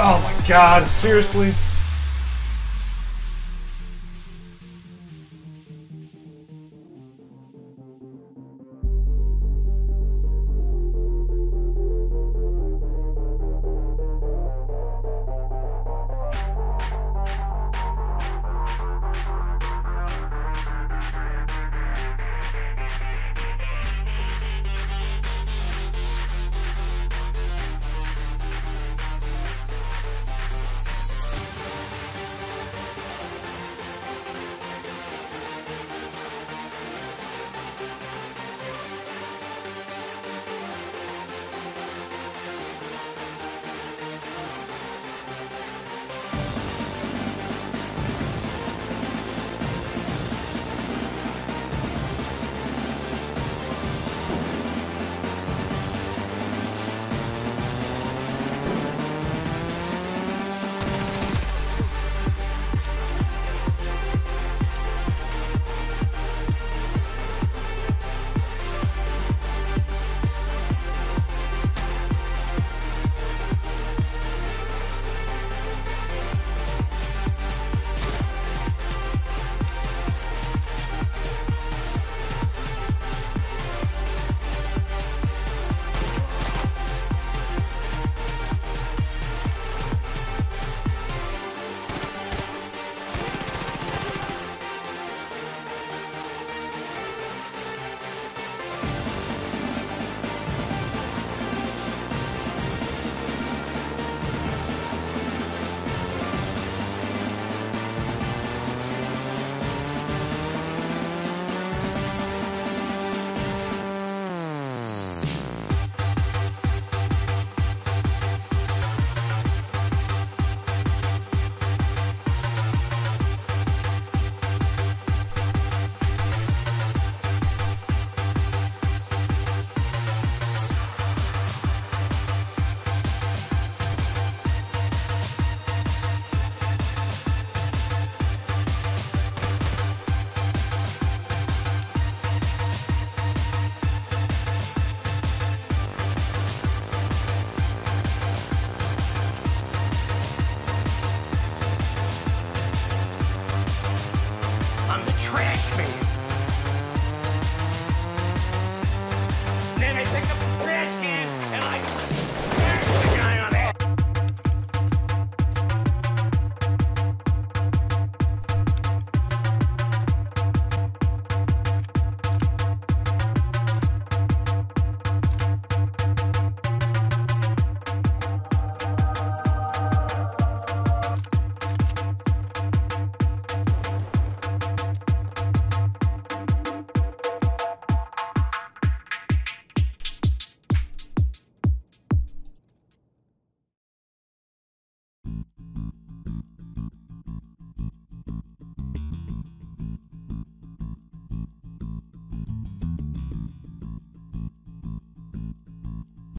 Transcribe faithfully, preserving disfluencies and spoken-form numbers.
Oh my god, seriously? Mm-hmm.